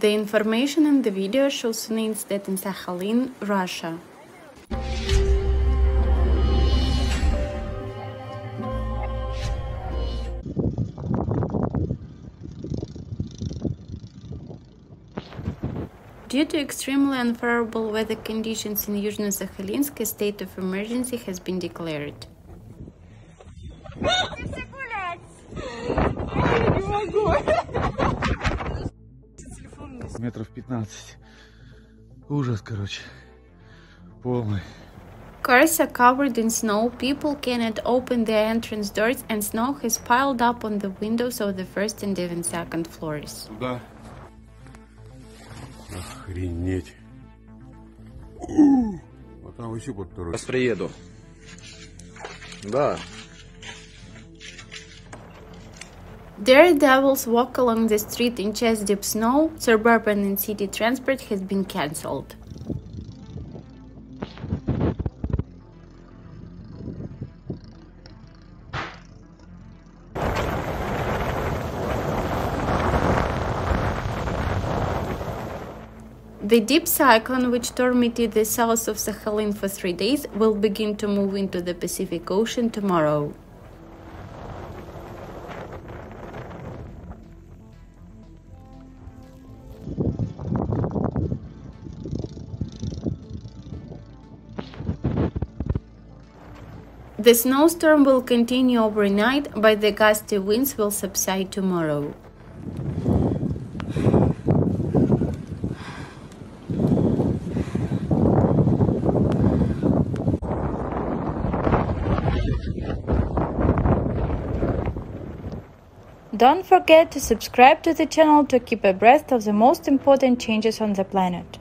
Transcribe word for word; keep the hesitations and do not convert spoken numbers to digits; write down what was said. The information in the video shows an incident in Sakhalin, Russia. Due to extremely unfavorable weather conditions in Yuzhno-Sakhalinsk, a state of emergency has been declared. метров пятнадцать. Ужас, короче. Полный. Cars are covered in snow, people cannot open their entrance doors, and snow has piled up on the windows of the first and even second floors. Туда. Охренеть. Вот там еще под второй. Сейчас приеду. Да. Daredevils walk along the street in chest-deep snow, suburban and city transport has been cancelled. The deep cyclone, which tormented the south of Sakhalin for three days, will begin to move into the Pacific Ocean tomorrow. The snowstorm will continue overnight, but the gusty winds will subside tomorrow. Don't forget to subscribe to the channel to keep abreast of the most important changes on the planet.